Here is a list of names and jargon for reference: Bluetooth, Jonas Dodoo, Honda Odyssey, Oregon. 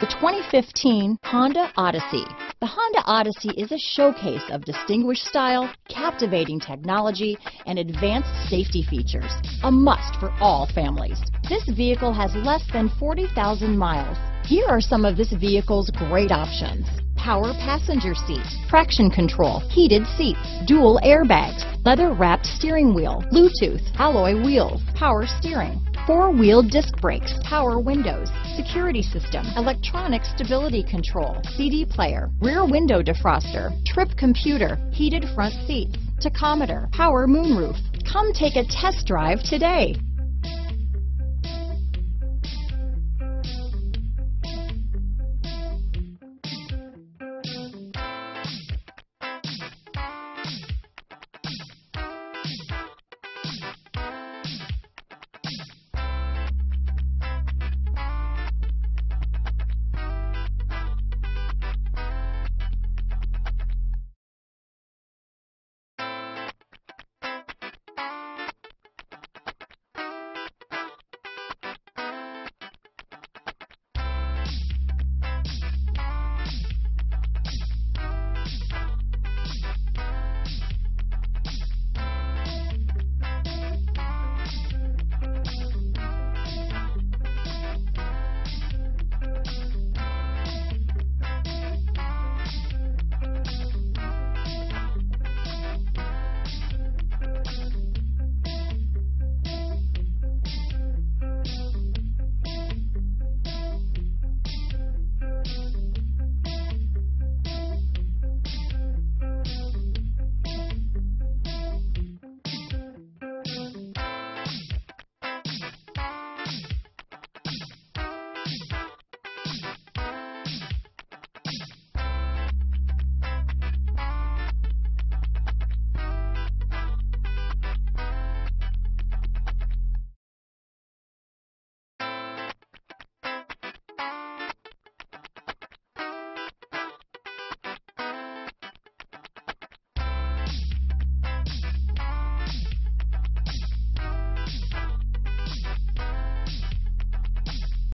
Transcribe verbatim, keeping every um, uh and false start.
The twenty fifteen Honda Odyssey. The Honda Odyssey is a showcase of distinguished style, captivating technology, and advanced safety features. A must for all families. This vehicle has less than forty thousand miles. Here are some of this vehicle's great options. Power passenger seat, traction control, heated seats, dual airbags, leather-wrapped steering wheel, Bluetooth, alloy wheels, power steering, four-wheel disc brakes, power windows, security system, electronic stability control, C D player, rear window defroster, trip computer, heated front seats, tachometer, power moonroof. Come take a test drive today.